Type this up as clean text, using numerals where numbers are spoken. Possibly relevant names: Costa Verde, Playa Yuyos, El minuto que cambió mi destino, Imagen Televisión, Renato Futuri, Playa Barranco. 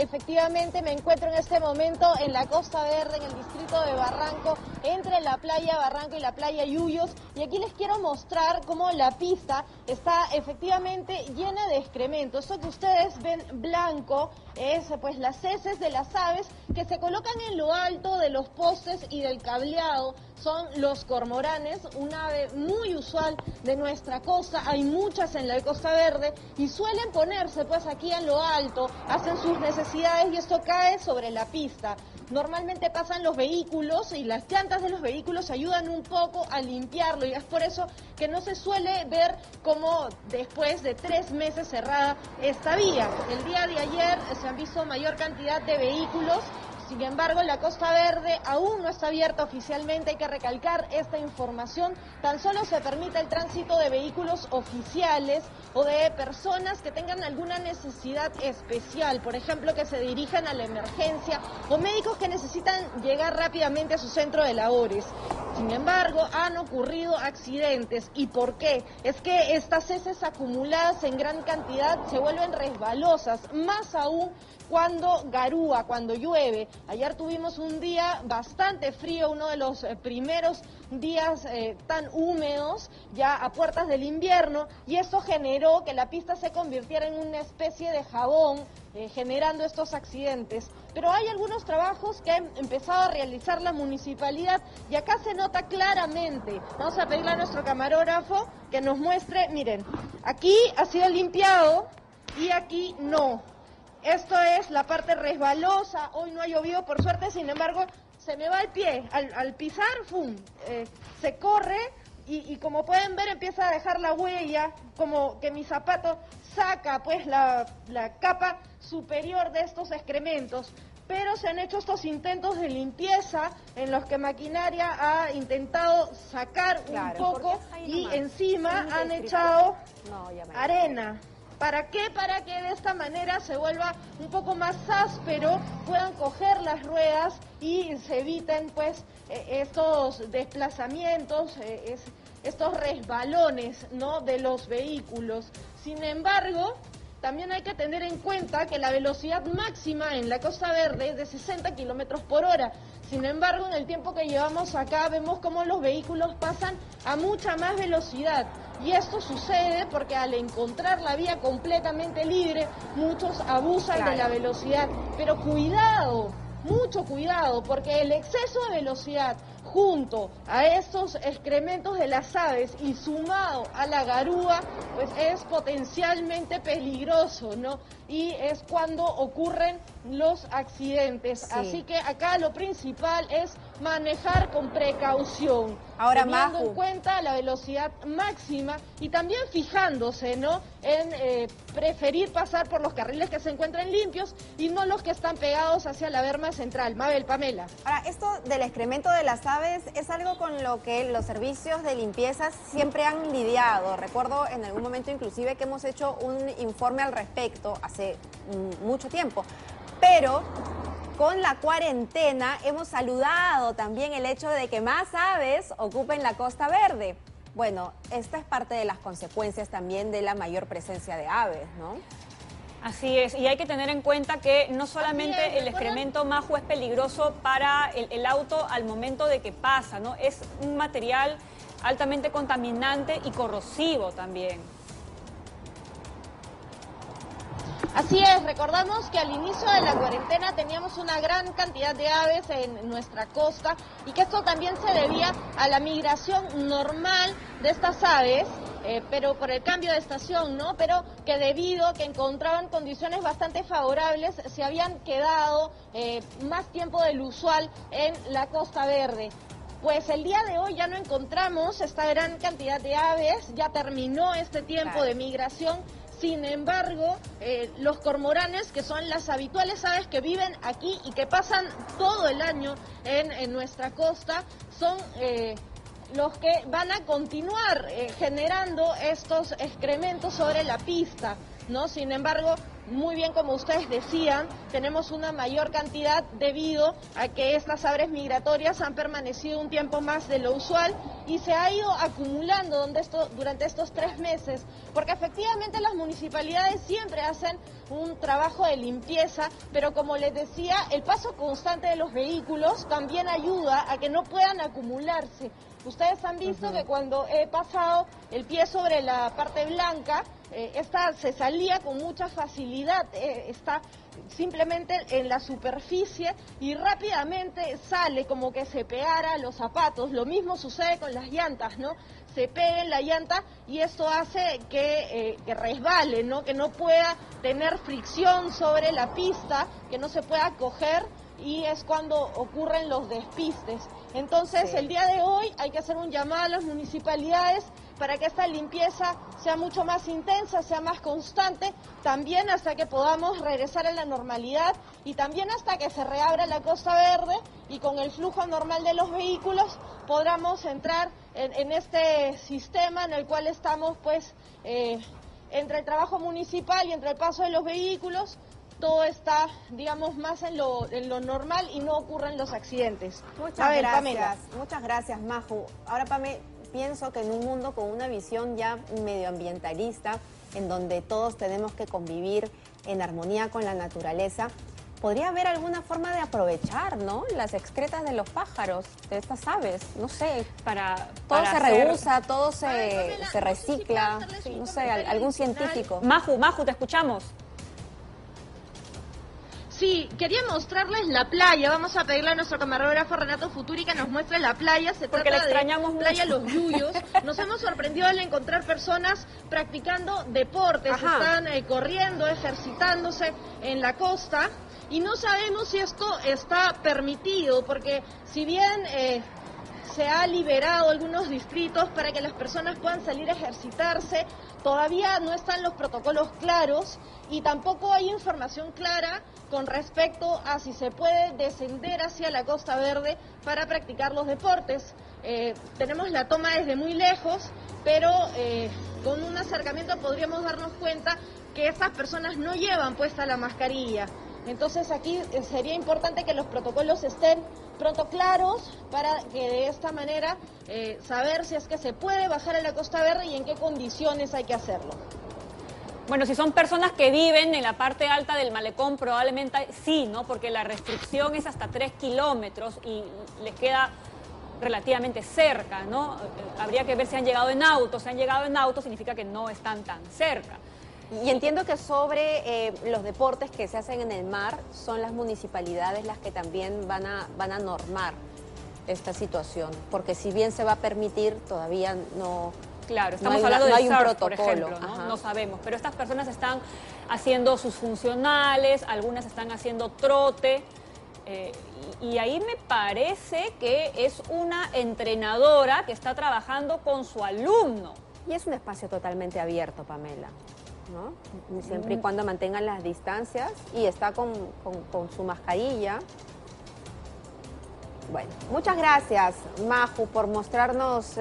Efectivamente me encuentro en este momento en la Costa Verde, en el distrito de Barranco, entre la playa Barranco y la playa Yuyos, y aquí les quiero mostrar cómo la pista está efectivamente llena de excremento. Esto que ustedes ven blanco es pues las heces de las aves que se colocan en lo alto de los postes y del cableado. Son los cormoranes, un ave muy usual de nuestra costa, hay muchas en la Costa Verde y suelen ponerse pues aquí en lo alto, hacen sus necesidades y esto cae sobre la pista. Normalmente pasan los vehículos y las llantas de los vehículos ayudan un poco a limpiarlo y es por eso que no se suele ver como después de 3 meses cerrada esta vía. El día de ayer se han visto mayor cantidad de vehículos. Sin embargo, la Costa Verde aún no está abierta oficialmente, hay que recalcar esta información. Tan solo se permite el tránsito de vehículos oficiales o de personas que tengan alguna necesidad especial, por ejemplo, que se dirijan a la emergencia o médicos que necesitan llegar rápidamente a su centro de labores. Sin embargo, han ocurrido accidentes. ¿Y por qué? Es que estas heces acumuladas en gran cantidad se vuelven resbalosas, más aún cuando garúa, cuando llueve. Ayer tuvimos un día bastante frío, uno de los primeros días tan húmedos, ya a puertas del invierno, y eso generó que la pista se convirtiera en una especie de jabón, generando estos accidentes. Pero hay algunos trabajos que ha empezado a realizar la municipalidad y acá se nota claramente. Vamos a pedirle a nuestro camarógrafo que nos muestre, miren, aquí ha sido limpiado y aquí no. Esto es la parte resbalosa, hoy no ha llovido por suerte, sin embargo, se me va el pie, al pisar, ¡fum!, se corre y como pueden ver empieza a dejar la huella, como que mi zapato saca pues la capa superior de estos excrementos. Pero se han hecho estos intentos de limpieza en los que maquinaria ha intentado sacar un poco y encima han echado arena. ¿Para qué? Para que de esta manera se vuelva un poco más áspero, puedan coger las ruedas y se eviten pues estos desplazamientos, estos resbalones, ¿no?, de los vehículos. Sin embargo, también hay que tener en cuenta que la velocidad máxima en la Costa Verde es de 60 kilómetros por hora. Sin embargo, en el tiempo que llevamos acá vemos cómo los vehículos pasan a mucha más velocidad. Y esto sucede porque al encontrar la vía completamente libre, muchos abusan de la velocidad. Pero cuidado, mucho cuidado, porque el exceso de velocidad junto a estos excrementos de las aves y sumado a la garúa, pues es potencialmente peligroso, ¿no? Y es cuando ocurren los accidentes. Sí. Así que acá lo principal es manejar con precaución, ahora, teniendo en cuenta la velocidad máxima y también fijándose, ¿no?, en preferir pasar por los carriles que se encuentran limpios y no los que están pegados hacia la berma central. Mabel, Pamela. Ahora, esto del excremento de las aves es algo con lo que los servicios de limpieza siempre han lidiado. Recuerdo en algún momento inclusive que hemos hecho un informe al respecto hace mucho tiempo, pero con la cuarentena hemos saludado también el hecho de que más aves ocupen la Costa Verde. Bueno, esta es parte de las consecuencias también de la mayor presencia de aves, ¿no? Así es, y hay que tener en cuenta que no solamente el excremento majo es peligroso para el auto al momento de que pasa, ¿no? Es un material altamente contaminante y corrosivo también. Así es, recordamos que al inicio de la cuarentena teníamos una gran cantidad de aves en nuestra costa y que esto también se debía a la migración normal de estas aves, pero por el cambio de estación, ¿no? Pero que debido a que encontraban condiciones bastante favorables, se habían quedado más tiempo del usual en la Costa Verde. Pues el día de hoy ya no encontramos esta gran cantidad de aves, ya terminó este tiempo de migración. Sin embargo, los cormoranes, que son las habituales aves que viven aquí y que pasan todo el año en nuestra costa, son los que van a continuar generando estos excrementos sobre la pista, ¿no? Sin embargo, muy bien como ustedes decían, tenemos una mayor cantidad debido a que estas aves migratorias han permanecido un tiempo más de lo usual y se ha ido acumulando durante estos 3 meses, porque efectivamente las municipalidades siempre hacen un trabajo de limpieza, pero como les decía, el paso constante de los vehículos también ayuda a que no puedan acumularse. Ustedes han visto que cuando he pasado el pie sobre la parte blanca, esta se salía con mucha facilidad, está simplemente en la superficie y rápidamente sale como que se pegara los zapatos. Lo mismo sucede con las llantas, ¿no? Se pega en la llanta y esto hace que resbale, ¿no? Que no pueda tener fricción sobre la pista, que no se pueda coger, y es cuando ocurren los despistes. Entonces, el día de hoy hay que hacer un llamado a las municipalidades para que esta limpieza sea mucho más intensa, sea más constante, también hasta que podamos regresar a la normalidad y también hasta que se reabra la Costa Verde y con el flujo normal de los vehículos podamos entrar en este sistema en el cual estamos, pues, entre el trabajo municipal y entre el paso de los vehículos. Todo está, digamos, más en lo normal y no ocurren los accidentes. Muchas gracias, Maju. Ahora, Pame, pienso que en un mundo con una visión ya medioambientalista, en donde todos tenemos que convivir en armonía con la naturaleza, podría haber alguna forma de aprovechar, ¿no?, las excretas de los pájaros, de estas aves, no sé, todo se recicla, no sé, algún científico. Maju, te escuchamos. Sí, quería mostrarles la playa. Vamos a pedirle a nuestro camarógrafo Renato Futuri que nos muestre la playa. Se trata de Playa Los Yuyos. Nos hemos sorprendido al encontrar personas practicando deportes. Están corriendo, ejercitándose en la costa. Y no sabemos si esto está permitido, porque si bien se ha liberado algunos distritos para que las personas puedan salir a ejercitarse, todavía no están los protocolos claros y tampoco hay información clara con respecto a si se puede descender hacia la Costa Verde para practicar los deportes. Tenemos la toma desde muy lejos, pero con un acercamiento podríamos darnos cuenta que estas personas no llevan puesta la mascarilla. Entonces aquí sería importante que los protocolos estén pronto claros para que de esta manera saber si es que se puede bajar a la Costa Verde y en qué condiciones hay que hacerlo. Bueno, si son personas que viven en la parte alta del malecón, probablemente sí, ¿no? Porque la restricción es hasta 3 kilómetros y les queda relativamente cerca, ¿no? Habría que ver si han llegado en auto. Si han llegado en auto significa que no están tan cerca. Y entiendo que sobre los deportes que se hacen en el mar, son las municipalidades las que también van a normar esta situación, porque si bien se va a permitir, todavía no. Claro, estamos hablando de surf, por ejemplo, ¿no? No sabemos, pero estas personas están haciendo sus funcionales, algunas están haciendo trote, y ahí me parece que es una entrenadora que está trabajando con su alumno. Y es un espacio totalmente abierto, Pamela, ¿no? Siempre y cuando mantengan las distancias y está con su mascarilla. Bueno, muchas gracias, Maju, por mostrarnos...